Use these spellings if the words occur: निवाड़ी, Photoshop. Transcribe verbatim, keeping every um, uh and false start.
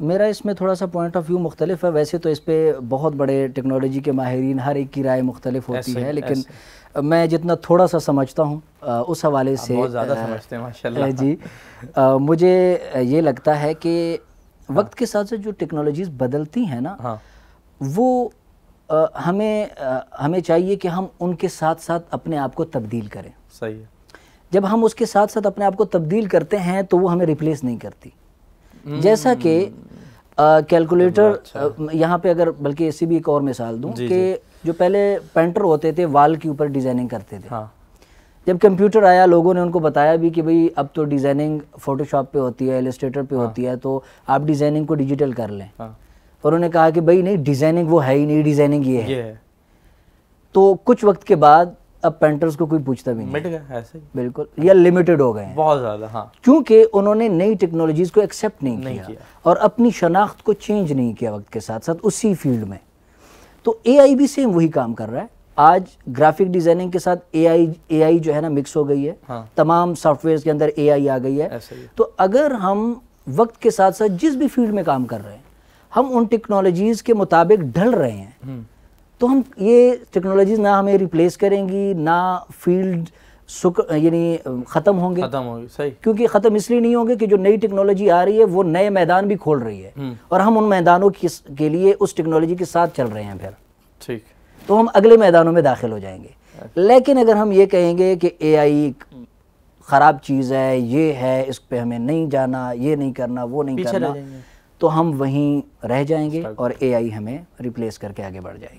मेरा इसमें थोड़ा सा पॉइंट ऑफ व्यू मुख्तलिफ है। वैसे तो इस पर बहुत बड़े टेक्नोलॉजी के माहिरीन हर एक की राय मुख्तलिफ होती है, लेकिन मैं जितना थोड़ा सा समझता हूँ उस हवाले से बहुत ज़्यादा समझते हैं माशाल्लाह जी। आ, मुझे ये लगता है कि वक्त हाँ। के साथ साथ जो टेक्नोलॉजीज़ बदलती हैं ना हाँ। वो आ, हमें आ, हमें चाहिए कि हम उनके साथ साथ अपने आप को तब्दील करें। सही है। जब हम उसके साथ साथ अपने आप को तब्दील करते हैं तो वो हमें रिप्लेस नहीं करती। जैसा कि कैलकुलेटर तो यहाँ पे अगर बल्कि इसी भी एक और मिसाल दूं कि जो पहले पेंटर होते थे वाल के ऊपर डिज़ाइनिंग करते थे हाँ। जब कंप्यूटर आया लोगों ने उनको बताया भी कि भाई अब तो डिज़ाइनिंग फोटोशॉप पे होती है, इलस्ट्रेटर पे हाँ। होती है, तो आप डिज़ाइनिंग को डिजिटल कर लें हाँ। और उन्होंने कहा कि भाई नहीं, डिज़ाइनिंग वो है ही नहीं, डिज़ाइनिंग ये है। तो कुछ वक्त के बाद अब पेंटर्स को कोई पूछता भी नहीं, मिट गया ऐसे ही बिल्कुल, या लिमिटेड हो गए बहुत ज़्यादा हाँ। क्योंकि उन्होंने नई टेक्नोलॉजीज़ को एक्सेप्ट नहीं, नहीं किया, किया और अपनी शनाख्त को चेंज नहीं किया वक्त के साथ साथ उसी फील्ड में। तो एआई भी सेम वही काम कर रहा है। आज ग्राफिक डिज़ाइनिंग के साथ एआई एआई जो है ना मिक्स हो गई है हाँ। तमाम सॉफ्टवेयर के अंदर एआई आ गई है। तो अगर हम वक्त के साथ साथ जिस भी फील्ड में काम कर रहे हैं हम उन टेक्नोलॉजीज़ के मुताबिक ढल रहे हैं, तो हम ये टेक्नोलॉजीज ना हमें रिप्लेस करेंगी ना फील्ड यानी ख़त्म होंगे ख़त्म होंगे सही। क्योंकि ख़त्म इसलिए नहीं होंगे कि जो नई टेक्नोलॉजी आ रही है वो नए मैदान भी खोल रही है और हम उन मैदानों के लिए उस टेक्नोलॉजी के साथ चल रहे हैं फिर ठीक, तो हम अगले मैदानों में दाखिल हो जाएंगे। लेकिन अगर हम ये कहेंगे कि एआई ख़राब चीज़ है, ये है, इस पर हमें नहीं जाना, ये नहीं करना, वो नहीं करना, तो हम वहीं रह जाएंगे और एआई हमें रिप्लेस करके आगे बढ़ जाएंगे।